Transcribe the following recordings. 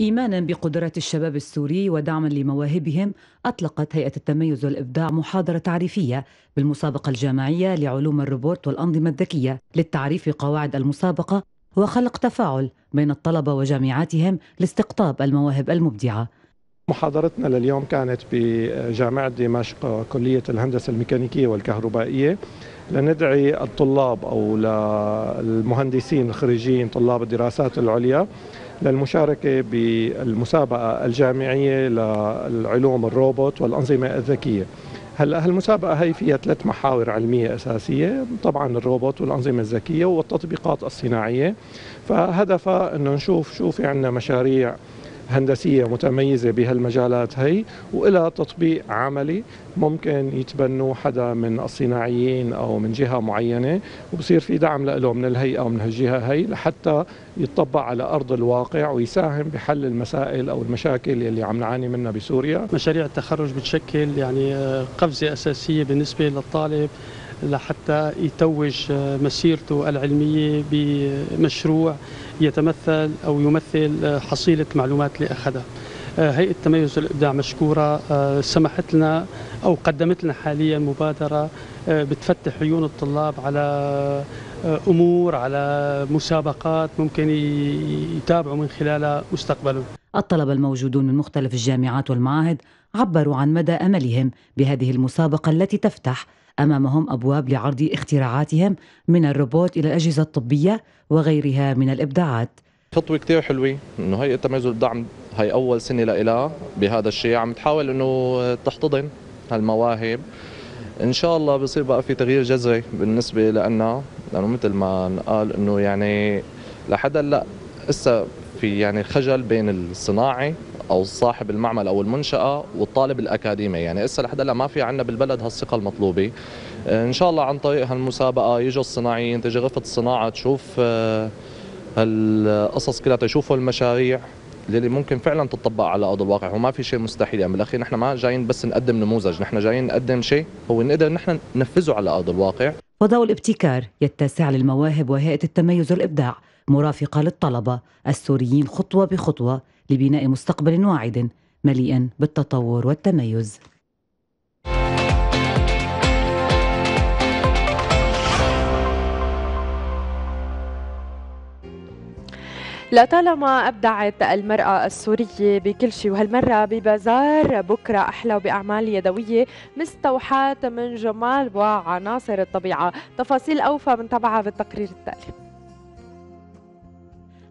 إيمانا بقدرات الشباب السوري ودعما لمواهبهم، أطلقت هيئة التميز والإبداع محاضرة تعريفية بالمسابقة الجامعية لعلوم الروبوت والأنظمة الذكية للتعريف بقواعد المسابقة وخلق تفاعل بين الطلبة وجامعاتهم لاستقطاب المواهب المبدعة. محاضرتنا لليوم كانت بجامعة دمشق كلية الهندسة الميكانيكية والكهربائية، لندعي الطلاب أو للمهندسين الخريجين طلاب الدراسات العليا للمشاركة بالمسابقة الجامعية للعلوم الروبوت والأنظمة الذكية. هلا هالمسابقة هي فيها 3 محاور علمية أساسية، طبعا الروبوت والأنظمة الذكية والتطبيقات الصناعية، فهدفها إنه نشوف شو في عندنا مشاريع هندسية متميزة بهالمجالات هي وإلى تطبيق عملي ممكن يتبنوا حدا من الصناعيين أو من جهة معينة، وبصير في دعم له من الهيئة ومن هالجهة هي لحتى يتطبق على أرض الواقع ويساهم بحل المسائل أو المشاكل اللي عم نعاني منها بسوريا. مشاريع التخرج بتشكل يعني قفزة أساسية بالنسبة للطالب لحتى يتوج مسيرته العلمية بمشروع يتمثل أو يمثل حصيلة معلومات اللي أخذها. هيئة التميز والإبداع مشكورة سمحت لنا أو قدمت لنا حاليا مبادرة بتفتح عيون الطلاب على أمور، على مسابقات ممكن يتابعوا من خلالها مستقبلهم. الطلبة الموجودون من مختلف الجامعات والمعاهد عبروا عن مدى أملهم بهذه المسابقة التي تفتح أمامهم أبواب لعرض اختراعاتهم من الروبوت إلى الأجهزة الطبية وغيرها من الإبداعات. خطوة كتير حلوة إنه هيئة التميز والدعم هي أول سنة لإلها بهذا الشيء، عم تحاول إنه تحتضن هالمواهب، إن شاء الله بصير بقى في تغيير جذري بالنسبة لنا، لأنه مثل ما قال إنه يعني لحدا لا إسا في يعني خجل بين الصناعي أو صاحب المعمل أو المنشأة والطالب الأكاديمي، يعني إسا لحد هلا ما في عندنا بالبلد هالثقة المطلوبة. إن شاء الله عن طريق هالمسابقة يجوا الصناعيين، تجي غرفة الصناعة تشوف هالقصص كلها، تشوفوا المشاريع اللي ممكن فعلا تطبق على أرض الواقع، وما في شيء مستحيل. يعني بالأخير نحن ما جايين بس نقدم نموذج، نحن جايين نقدم شيء هو نقدر نحن ننفذه على أرض الواقع. فضاء الابتكار يتسع للمواهب وهيئة التميز والإبداع مرافقة للطلبة السوريين خطوة بخطوة لبناء مستقبل واعد مليئا بالتطور والتميز. لطالما أبدعت المرأة السورية بكل شيء، وهالمرة ببازار بكرة أحلى وبأعمال يدوية مستوحاة من جمال وعناصر الطبيعة. تفاصيل أوفى من تبعها بالتقرير التالي.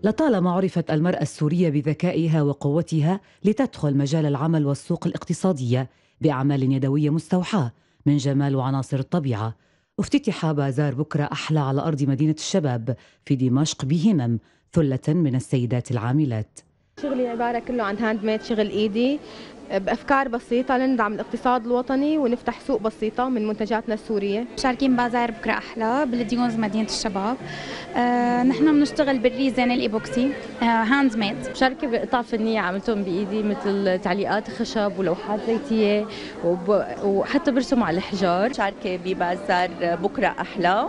لطالما عرفت المرأة السورية بذكائها وقوتها لتدخل مجال العمل والسوق الاقتصادية بأعمال يدوية مستوحاة من جمال وعناصر الطبيعة. افتتح بازار بكرة أحلى على أرض مدينة الشباب في دمشق بهمم ثلة من السيدات العاملات. شغلي عبارة كله عن هاند ميد، شغل إيدي بأفكار بسيطة لندعم الاقتصاد الوطني ونفتح سوق بسيطة من منتجاتنا السورية. مشاركين بازار بكرة أحلى بالديونز مدينة الشباب. نحن بنشتغل بالريزين الإيبوكسي هاند ميد. مشاركة بقطع فنية عملتهم بإيدي مثل تعليقات خشب ولوحات زيتية وحتى برسم على الحجار. مشاركة ببازار بكرة أحلى.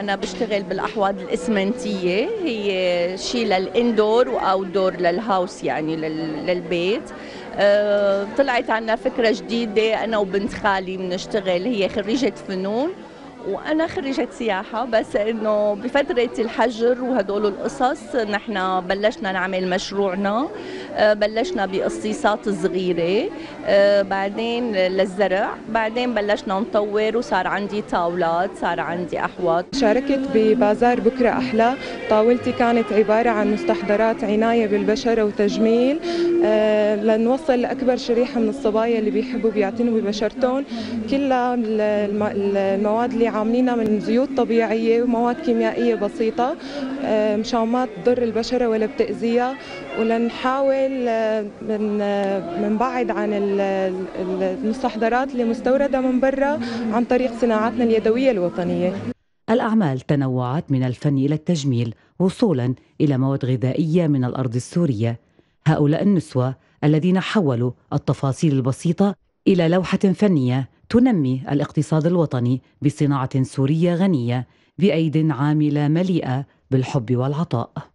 أنا بشتغل بالأحواض الإسمنتية، هي شيء للإندور وأوت دور للهاوس يعني للبيت. طلعت عنا فكرة جديدة أنا وبنت خالي بنشتغل، هي خريجة فنون وأنا خريجة سياحة، بس إنه بفترة الحجر وهدول القصص نحن بلشنا نعمل مشروعنا. بلشنا بقصيصات صغيرة، بعدين للزرع، بعدين بلشنا نطور وصار عندي طاولات، صار عندي أحواض. شاركت ببازار بكرة أحلى، طاولتي كانت عبارة عن مستحضرات عناية بالبشرة وتجميل لنوصل لأكبر شريحة من الصبايا اللي بيحبوا بيعتنوا ببشرتهم. كل المواد اللي عاملينها من زيوت طبيعية ومواد كيميائية بسيطة مشان ما تضر البشرة ولا بتأذيها، ولنحاول منبعد عن المستحضرات اللي مستوردة من برا عن طريق صناعاتنا اليدوية الوطنية. الأعمال تنوعت من الفن إلى التجميل وصولا إلى مواد غذائية من الأرض السورية. هؤلاء النسوة الذين حولوا التفاصيل البسيطة إلى لوحة فنية تنمي الاقتصاد الوطني بصناعة سورية غنية بأيد عاملة مليئة بالحب والعطاء.